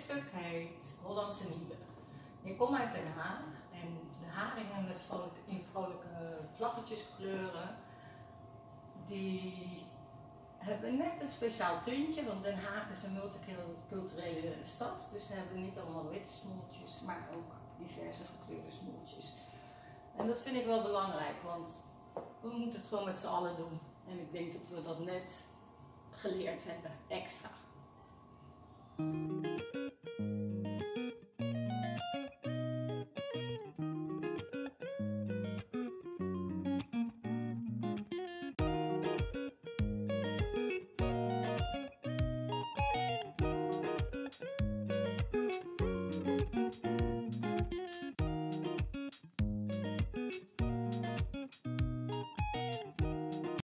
Dit stuk heet Hollandse Nieuwe. Ik kom uit Den Haag en de haringen met vrolijke vlaggetjes kleuren, die hebben net een speciaal tintje, want Den Haag is een multiculturele stad, dus ze hebben niet allemaal witte smoeltjes, maar ook diverse gekleurde smoeltjes. En dat vind ik wel belangrijk, want we moeten het gewoon met z'n allen doen. En ik denk dat we dat net geleerd hebben, extra.